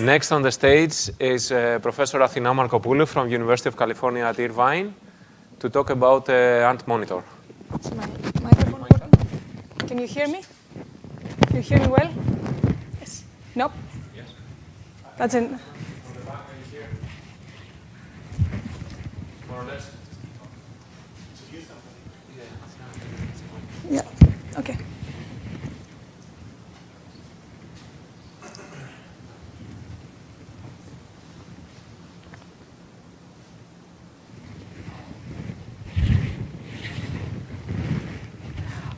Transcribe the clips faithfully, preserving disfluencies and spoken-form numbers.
Next on the stage is uh, Professor Athina Markopoulou from University of California at Irvine to talk about uh, AntMonitor. Is my microphone working? Can you hear me? Can you hear me well? Yes. Nope. Yes. That's it. More or less. Yeah. Okay.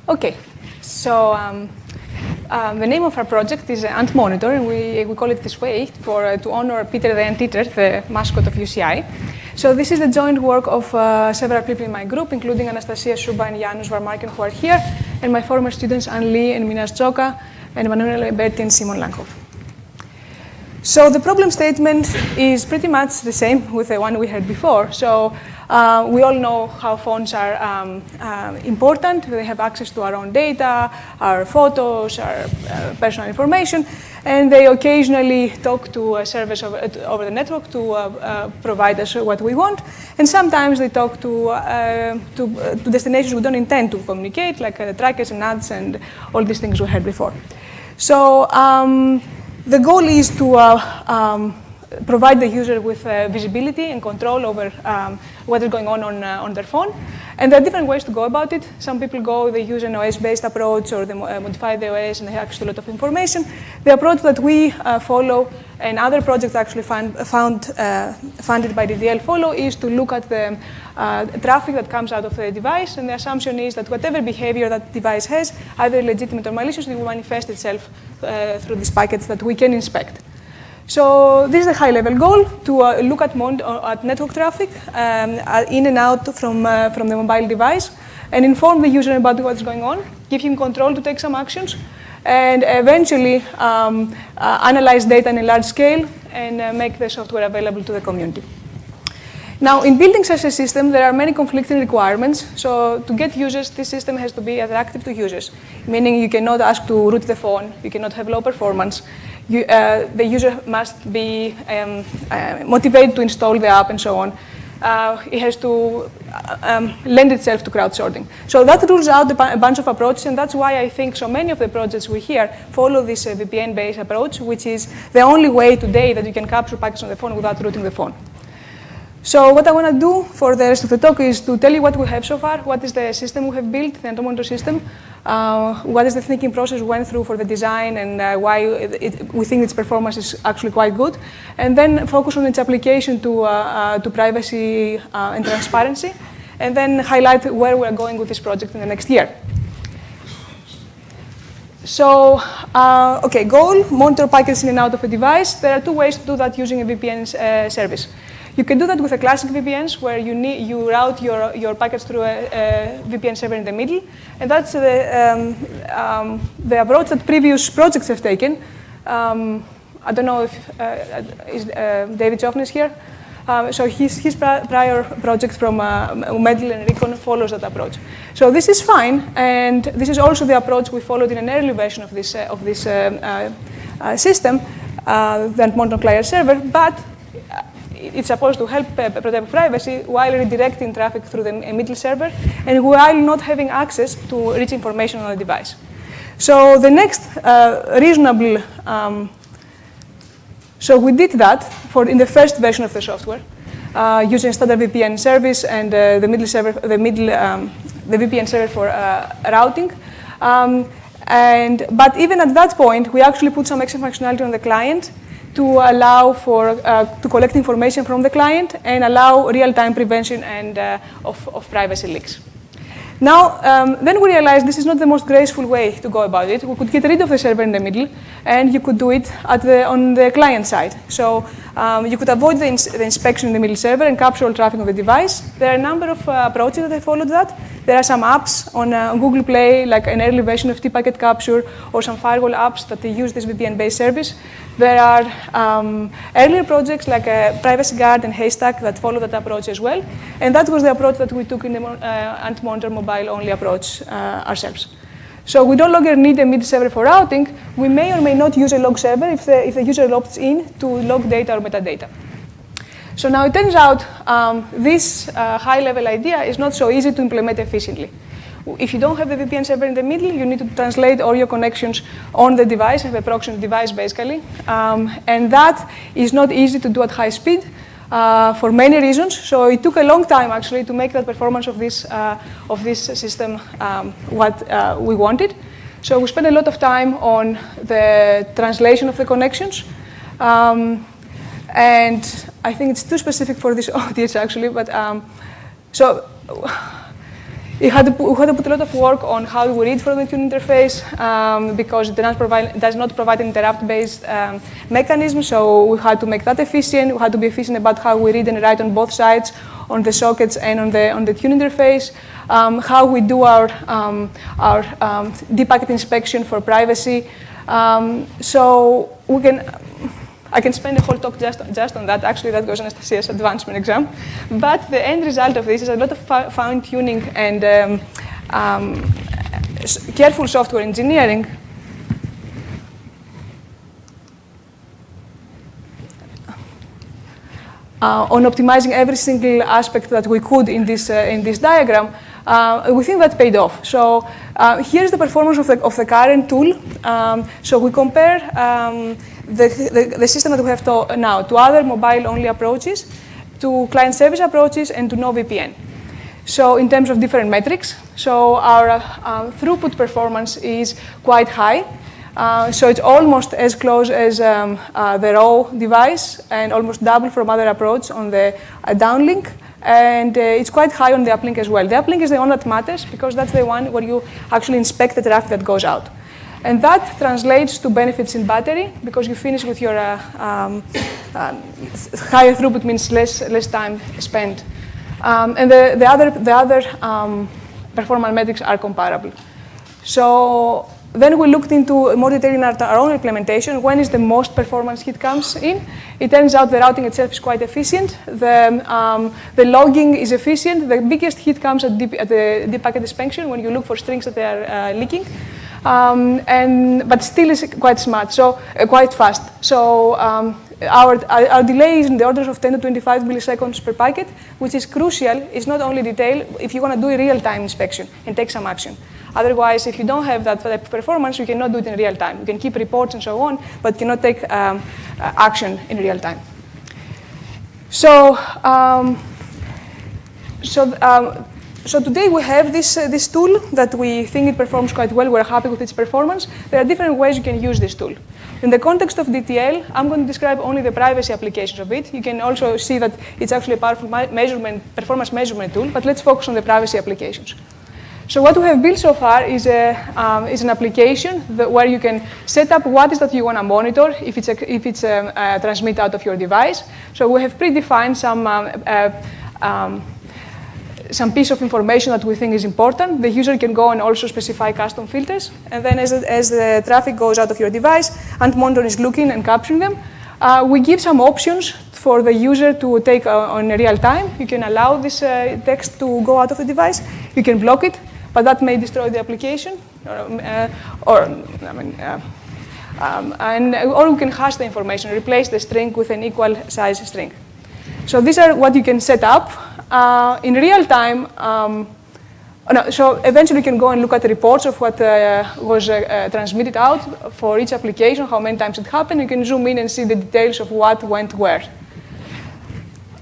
Okay, so um, uh, the name of our project is AntMonitor, and we, we call it this way for, uh, to honor Peter the Anteater, the mascot of U C I. So this is the joint work of uh, several people in my group, including Anastasia Shuba and Janusz Varmarken, who are here, and my former students Anh Le and Minas Choka, and Manuel Berti and Simon Langhoff. So the problem statement is pretty much the same with the one we heard before. So. Uh, we all know how phones are um, uh, important. They have access to our own data, our photos, our uh, personal information, and they occasionally talk to a service over, over the network to uh, uh, provide us what we want. And sometimes they talk to, uh, to, uh, to destinations we don't intend to communicate, like uh, trackers and ads and all these things we heard before. So um, the goal is to uh, um, provide the user with uh, visibility and control over um, what is going on on, uh, on their phone. And there are different ways to go about it. Some people go, they use an O S-based approach, or they mo uh, modify the O S and they have actually a lot of information. The approach that we uh, follow, and other projects actually fund, found, uh, funded by D D L follow, is to look at the uh, traffic that comes out of the device, and the assumption is that whatever behavior that device has, either legitimate or malicious, it will manifest itself uh, through these packets that we can inspect. So this is the high-level goal, to uh, look at, mon at network traffic um, in and out from, uh, from the mobile device, and inform the user about what's going on, give him control to take some actions, and eventually um, uh, analyze data on a large scale and uh, make the software available to the community. Now, in building such a system, there are many conflicting requirements. So to get users, this system has to be attractive to users, meaning you cannot ask to root the phone, you cannot have low performance. You, uh, the user must be um, uh, motivated to install the app and so on. Uh, it has to uh, um, lend itself to crowdsourcing. So that rules out a bunch of approaches, and that's why I think so many of the projects we hear follow this uh, V P N-based approach, which is the only way today that you can capture packets on the phone without rooting the phone. So what I want to do for the rest of the talk is to tell you what we have so far, what is the system we have built, the AntMonitor system, uh, what is the thinking process we went through for the design, and uh, why it, it, we think its performance is actually quite good, and then focus on its application to, uh, uh, to privacy uh, and transparency, and then highlight where we're going with this project in the next year. So, uh, okay, goal, monitor packets in and out of a device. There are two ways to do that using a V P N uh, service. You can do that with a classic V P Ns, where you, need, you route your, your packets through a, a V P N server in the middle. And that's the, um, um, the approach that previous projects have taken. Um, I don't know if uh, is, uh, David Jofman is here. Um, so his, his prior project from uh, Medley and Recon follows that approach. So this is fine, and this is also the approach we followed in an early version of this, uh, of this uh, uh, uh, system, uh, the AntMonitor client server, but it's supposed to help uh, protect privacy while redirecting traffic through the middle server and while not having access to rich information on the device. So the next uh, reasonable, um, so we did that for in the first version of the software uh, using standard V P N service and uh, the middle server, the middle, um, the V P N server for uh, routing. Um, and but even at that point, we actually put some extra functionality on the client to allow for, uh, to collect information from the client and allow real-time prevention and, uh, of, of privacy leaks. Now, um, then we realized this is not the most graceful way to go about it. We could get rid of the server in the middle, and you could do it at the, on the client side. So um, you could avoid the, ins the inspection in the middle server and capture all traffic of the device. There are a number of uh, approaches that have followed that. There are some apps on uh, Google Play, like an early version of T-Packet Capture, or some firewall apps that use this V P N-based service. There are um, earlier projects like uh, Privacy Guard and Haystack that follow that approach as well. And that was the approach that we took in the uh, AntMonitor mobile-only approach uh, ourselves. So we no longer need a M I D I server for routing. We may or may not use a log server if the, if the user opts in to log data or metadata. So now it turns out um, this uh, high-level idea is not so easy to implement efficiently. If you don't have the V P N server in the middle, you need to translate all your connections on the device, have a proxy device, basically. Um, and that is not easy to do at high speed uh, for many reasons. So it took a long time, actually, to make the performance of this, uh, of this system um, what uh, we wanted. So we spent a lot of time on the translation of the connections. Um, and I think it's too specific for this audience, actually. But um, so... We had, to put, we had to put a lot of work on how we read from the Q interface um, because it does not provide, does not provide an interrupt-based um, mechanism, so we had to make that efficient. We had to be efficient about how we read and write on both sides, on the sockets and on the on the Q interface, um, how we do our um, our um, deep packet inspection for privacy. Um, so we can. I can spend a whole talk just, just on that. Actually, that goes on Anastasia's advancement exam. But the end result of this is a lot of fine-tuning and um, um, careful software engineering. Uh, on optimizing every single aspect that we could in this, uh, in this diagram, uh, we think that paid off. So uh, here's the performance of the, of the current tool. Um, so we compare um, the, the, the system that we have to now to other mobile-only approaches, to client service approaches, and to no V P N. So in terms of different metrics, so our uh, uh, throughput performance is quite high. Uh, so it's almost as close as um, uh, the raw device and almost double from other approach on the uh, downlink. And uh, it's quite high on the uplink as well. The uplink is the one that matters because that's the one where you actually inspect the traffic that goes out. And that translates to benefits in battery because you finish with your uh, um, uh, higher throughput means less, less time spent. Um, and the, the other, the other um, performance metrics are comparable. So then we looked into more detail in our own implementation. When is the most performance hit comes in? It turns out the routing itself is quite efficient. The, um, the logging is efficient. The biggest hit comes at, deep, at the deep packet inspection when you look for strings that they are uh, leaking. Um, and, but still is quite smart, so uh, quite fast. So um, our, our delay is in the orders of ten to twenty-five milliseconds per packet, which is crucial. It's not only detail if you want to do a real-time inspection and take some action. Otherwise, if you don't have that type of performance, you cannot do it in real time. You can keep reports and so on, but cannot take um, action in real time. So, um, so, um, so today we have this, uh, this tool that we think it performs quite well. We're happy with its performance. There are different ways you can use this tool. In the context of D T L, I'm going to describe only the privacy applications of it. You can also see that it's actually a powerful measurement, performance measurement tool, but let's focus on the privacy applications. So what we have built so far is, a, um, is an application that where you can set up what is that you want to monitor if it's, a, if it's a, a transmit out of your device. So we have predefined some, um, uh, um, some piece of information that we think is important. The user can go and also specify custom filters. And then as, as the traffic goes out of your device, AntMonitor is looking and capturing them. Uh, we give some options for the user to take uh, on real time. You can allow this uh, text to go out of the device. You can block it. But that may destroy the application, or, uh, or I mean, uh, um, and or we can hash the information, replace the string with an equal size string. So these are what you can set up uh, in real time. Um, no, so eventually you can go and look at the reports of what uh, was uh, uh, transmitted out for each application, how many times it happened. You can zoom in and see the details of what went where.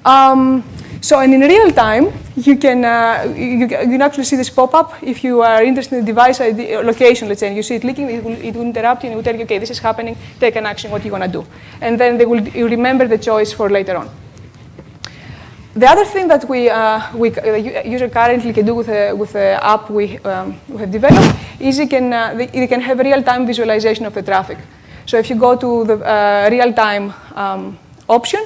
Um, So, and in real time, you can uh, you, you can actually see this pop-up if you are interested in the device I D location, let's say, and you see it leaking, it will, it will interrupt you and it will tell you, okay, this is happening, take an action, what you want to do. And then they will you remember the choice for later on. The other thing that we, uh, we the user currently can do with the with the app we, um, we have developed is you can, uh, they, you can have a real-time visualization of the traffic. So if you go to the uh, real-time um, option,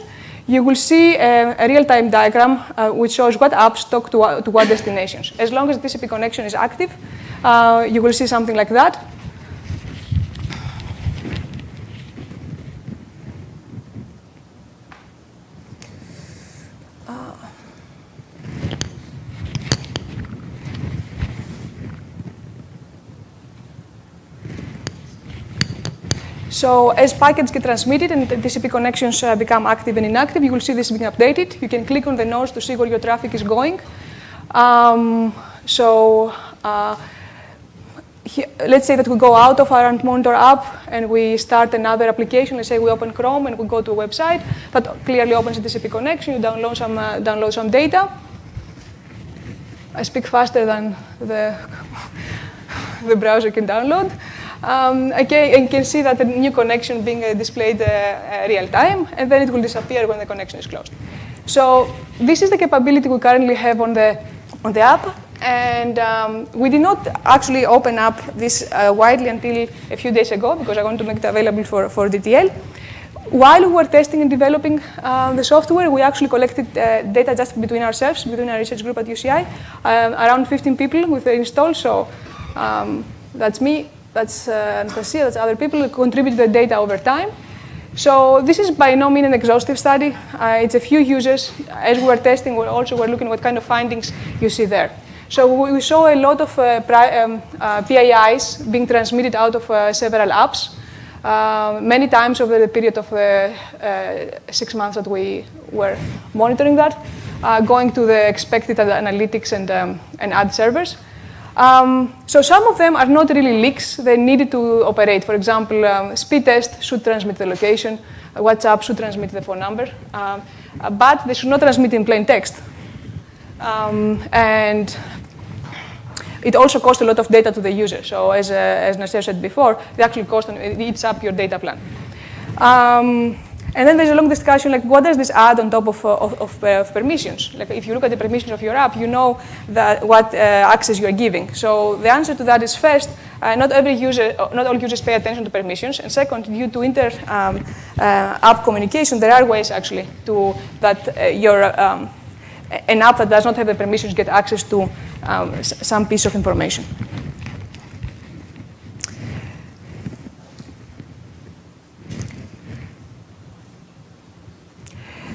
you will see a, a real-time diagram uh, which shows what apps talk to, uh, to what destinations. As long as the T C P connection is active, uh, you will see something like that. So as packets get transmitted and T C P connections uh, become active and inactive, you will see this being updated. You can click on the nodes to see where your traffic is going. Um, so uh, he, let's say that we go out of our AntMonitor app and we start another application. Let's say we open Chrome and we go to a website that clearly opens a T C P connection. You download some, uh, download some data. I speak faster than the, the browser can download. Um, okay, and you can see that the new connection being uh, displayed uh, uh, real time, and then it will disappear when the connection is closed. So this is the capability we currently have on the, on the app. And um, we did not actually open up this uh, widely until a few days ago, because I wanted to make it available for, for D T L. While we were testing and developing uh, the software, we actually collected uh, data just between ourselves, between our research group at U C I, um, around fifteen people with the install. So um, that's me, that's uh, Anastasia, that's other people who contribute the data over time. So this is by no means an exhaustive study. Uh, it's a few users. As we were testing, we also were looking at what kind of findings you see there. So we, we saw a lot of uh, pri um, uh, P I Is being transmitted out of uh, several apps. Uh, many times over the period of uh, uh, six months that we were monitoring that, uh, going to the expected analytics and, um, and ad servers. Um, so some of them are not really leaks. They needed to operate. For example, um, Speedtest should transmit the location. WhatsApp should transmit the phone number. Um, but they should not transmit in plain text. Um, and it also costs a lot of data to the user. So as, uh, as Nasser said before, it actually costs and it eats up your data plan. Um, and then there's a long discussion, like what does this add on top of, uh, of, of, uh, of permissions? Like if you look at the permissions of your app, you know that what uh, access you are giving. So the answer to that is first, uh, not every user, not all users pay attention to permissions. And second, due to inter um, uh, app communication, there are ways actually to that uh, your um, an app that does not have the permissions get access to um, some piece of information.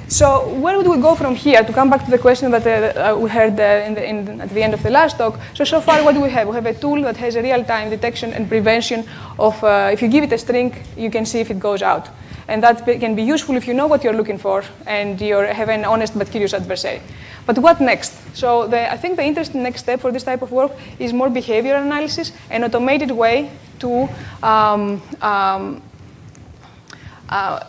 So where would we go from here? To come back to the question that uh, we heard uh, in the, in, at the end of the last talk. So, so far what do we have? We have a tool that has a real-time detection and prevention of, uh, if you give it a string, you can see if it goes out. And that can be useful if you know what you're looking for and you have an honest but curious adversary. But what next? So the, I think the interesting next step for this type of work is more behavioral analysis, an automated way to um, um, uh,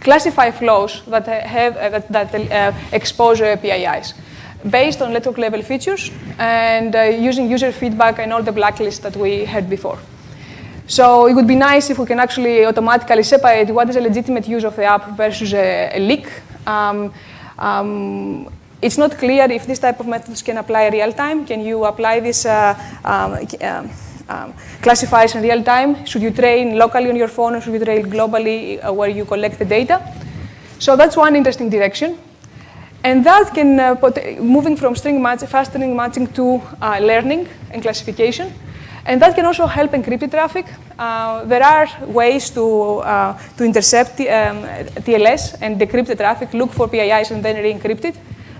classify flows that have uh, that, that uh, expose uh, P I Is based on network level features and uh, using user feedback and all the blacklists that we had before. So it would be nice if we can actually automatically separate what is a legitimate use of the app versus a, a leak. Um, um, it's not clear if this type of methods can apply real time. Can you apply this uh, um, um, um, classifiers in real time? Should you train locally on your phone or should you train globally uh, where you collect the data? So that's one interesting direction. And that can, uh, put, moving from string matching, fast string matching to uh, learning and classification. And that can also help encrypted traffic. Uh, there are ways to, uh, to intercept um, T L S and decrypt the traffic, look for P I Is and then re-encrypt it.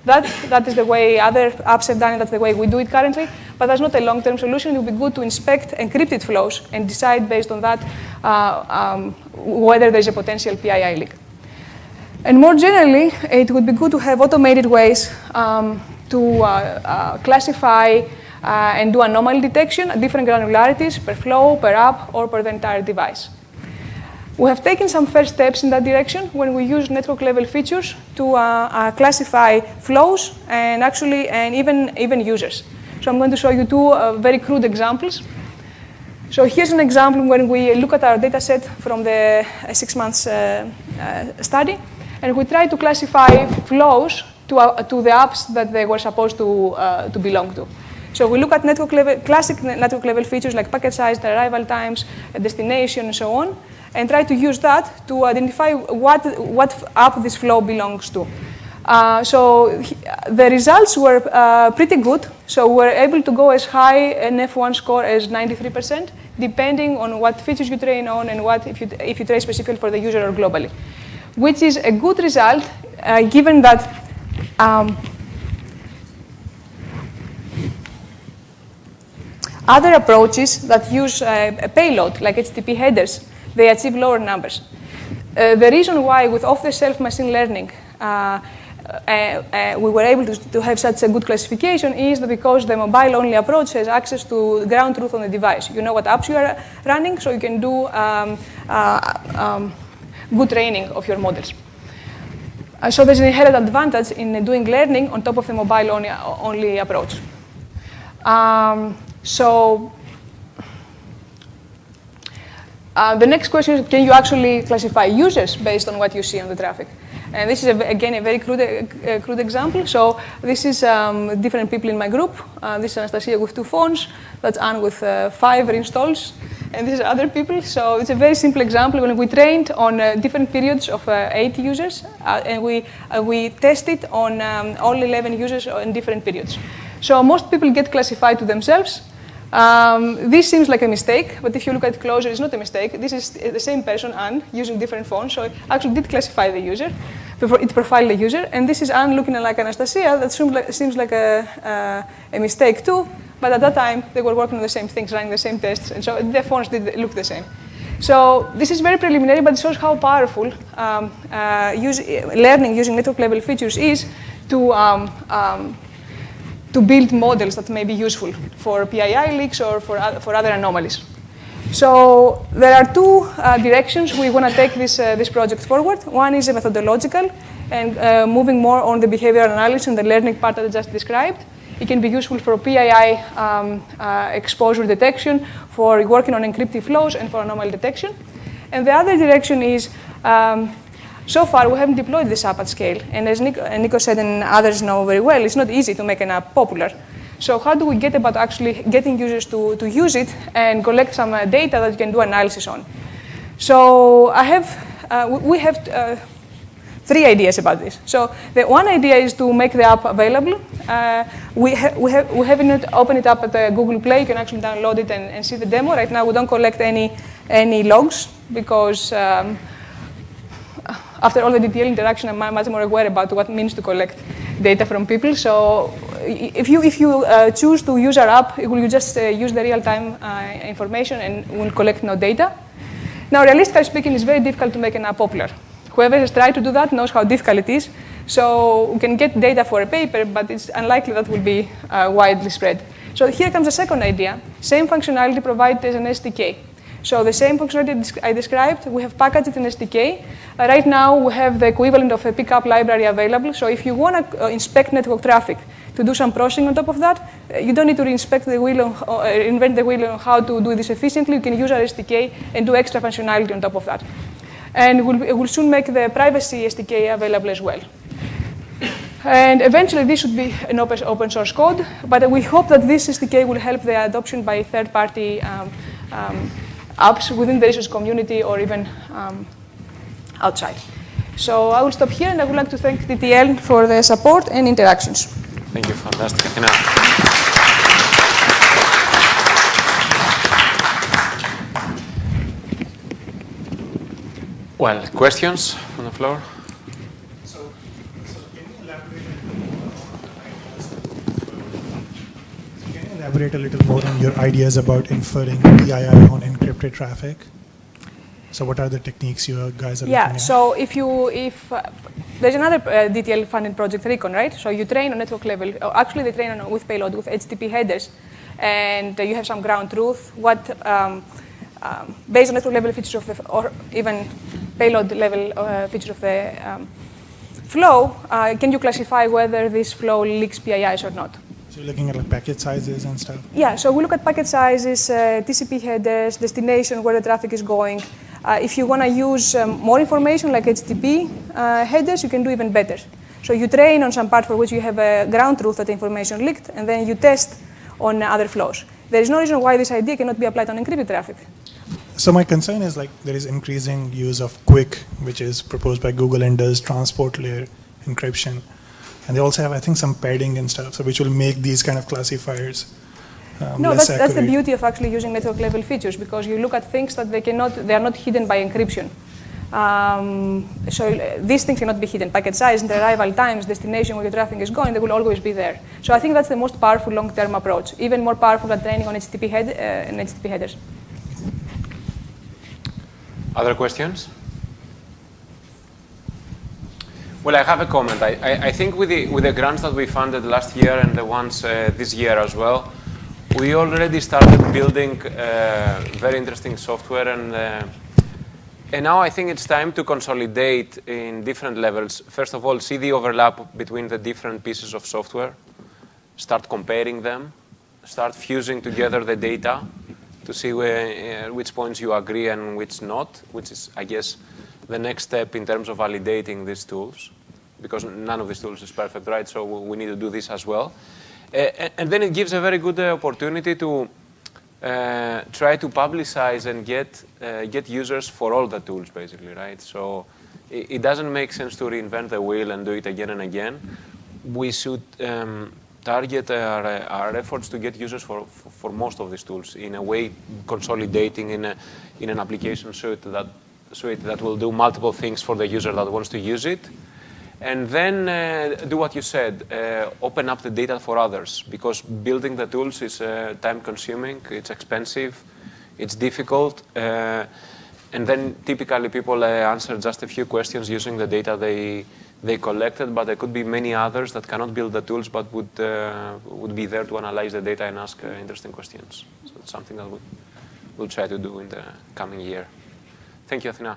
That, that is the way other apps have done it, that's the way we do it currently. But that's not a long-term solution. It would be good to inspect encrypted flows and decide based on that uh, um, whether there's a potential P I I leak. And more generally, it would be good to have automated ways um, to uh, uh, classify Uh, and do anomaly detection at different granularities per flow, per app, or per the entire device. We have taken some first steps in that direction when we use network level features to uh, uh, classify flows and actually and even, even users. So I'm going to show you two uh, very crude examples. So here's an example when we look at our data set from the uh, six months uh, uh, study, and we try to classify flows to, uh, to the apps that they were supposed to, uh, to belong to. So we look at network level, classic network level features like packet size, arrival times, destination, and so on, and try to use that to identify what, what app this flow belongs to. Uh, so the results were uh, pretty good. So we were able to go as high an F one score as ninety-three percent, depending on what features you train on and what if you, if you train specifically for the user or globally, which is a good result uh, given that um, other approaches that use uh, a payload, like H T T P headers, they achieve lower numbers. Uh, the reason why with off-the-shelf machine learning uh, uh, uh, we were able to, to have such a good classification is because the mobile-only approach has access to ground truth on the device. You know what apps you are running, so you can do um, uh, um, good training of your models. Uh, so there's an inherent advantage in doing learning on top of the mobile-only only approach. Um, so uh, the next question is, can you actually classify users based on what you see on the traffic? And this is, a, again, a very crude, uh, crude example. So this is um, different people in my group. Uh, this is Anastasia with two phones. That's Anne with uh, five installs. And these are other people. So it's a very simple example. When we trained on uh, different periods of uh, eight users, uh, and we, uh, we tested on um, all eleven users in different periods. So most people get classified to themselves. Um, this seems like a mistake, but if you look at it closer, it's not a mistake. This is the same person, Anne, using different phones, so it actually did classify the user. It profiled the user. And this is Anne looking like Anastasia. That seems like, seems like a, uh, a mistake, too. But at that time, they were working on the same things, running the same tests, and so the phones did look the same. So this is very preliminary, but it shows how powerful um, uh, use, learning using network-level features is to, um, um, to build models that may be useful for P I I leaks or for, uh, for other anomalies. So there are two uh, directions we want to take this, uh, this project forward. One is methodological, and uh, moving more on the behavioral analysis and the learning part that I just described. It can be useful for P I I um, uh, exposure detection, for working on encrypted flows, and for anomaly detection. And the other direction is, um, so far we haven't deployed this app at scale. And as Nico, and Nico said, and others know very well, it's not easy to make an app popular. So how do we get about actually getting users to, to use it and collect some uh, data that you can do analysis on? So I have, uh, we have uh, three ideas about this. So the one idea is to make the app available. Uh, we, ha we, ha we haven't opened it up at uh, Google Play. You can actually download it and, and see the demo. Right now, we don't collect any, any logs because um, after all the detailed interaction, I'm much more aware about what it means to collect data from people. So if you, if you uh, choose to use our app, will you just uh, use the real-time uh, information and will collect no data? Now, realistically speaking, it's very difficult to make an app popular. Whoever has tried to do that knows how difficult it is. So we can get data for a paper, but it's unlikely that will be uh, widely spread. So here comes the second idea. Same functionality provided as an S D K. So the same functionality I described, we have packaged it in S D K. Uh, right now, we have the equivalent of a pickup library available. So if you want to uh, inspect network traffic to do some processing on top of that, uh, you don't need to reinvent the wheel on, uh, invent the wheel on how to do this efficiently. You can use our S D K and do extra functionality on top of that. And we'll, we'll soon make the privacy S D K available as well. And eventually, this should be an open, open source code. But we hope that this S D K will help the adoption by third-party um, um, apps within the research community or even um, outside. So I will stop here, and I would like to thank D T L for their support and interactions. Thank you. Fantastic, Athina. Well, questions on the floor? So, so can you elaborate a can you elaborate a little more on your ideas about inferring P I I on encrypted traffic? So, what are the techniques you guys are yeah, looking at? Yeah. So, if you if uh, there's another uh, D T L funded project, Recon, right? So, you train on network level. Or actually, they train on, with payload with H T T P headers, and uh, you have some ground truth. What um, um, based on network level features of the or even payload level uh, feature of the um, flow, uh, can you classify whether this flow leaks P I Is or not? So you're looking at like packet sizes and stuff? Yeah, so we look at packet sizes, uh, T C P headers, destination, where the traffic is going. Uh, if you want to use um, more information like H T T P uh, headers, you can do even better. So you train on some part for which you have a ground truth that information leaked, and then you test on other flows. There is no reason why this idea cannot be applied on encrypted traffic. So my concern is like there is increasing use of QUIC, which is proposed by Google and does transport layer encryption. And they also have, I think, some padding and stuff, so which will make these kind of classifiers um, no, less that's, accurate. No, that's the beauty of actually using network level features, because you look at things that they cannot, they are not hidden by encryption. Um, so these things cannot be hidden. Packet size, and the arrival times, destination, where your traffic is going, they will always be there. So I think that's the most powerful long-term approach, even more powerful than training on H T T P, head, uh, and H T T P headers. Other questions? Well, I have a comment. I, I, I think with the, with the grants that we funded last year and the ones uh, this year as well, we already started building uh, very interesting software, and uh, and now I think it's time to consolidate in different levels. First of all, see the overlap between the different pieces of software, start comparing them, start fusing together the data to see where, uh, which points you agree and which not, which is, I guess, the next step in terms of validating these tools, because none of these tools is perfect, right? So we need to do this as well. Uh, and then it gives a very good uh, opportunity to uh, try to publicize and get, uh, get users for all the tools, basically, right? So it, it doesn't make sense to reinvent the wheel and do it again and again. We should um, target our, our efforts to get users for, for, for most of these tools, in a way consolidating in, a, in an application suite that suite that will do multiple things for the user that wants to use it. And then uh, do what you said, uh, open up the data for others, because building the tools is uh, time-consuming, it's expensive, it's difficult, uh, and then typically people uh, answer just a few questions using the data they, they collected, but there could be many others that cannot build the tools but would, uh, would be there to analyze the data and ask uh, interesting questions. So it's something that we'll, we'll try to do in the coming year. Thank you, Athina.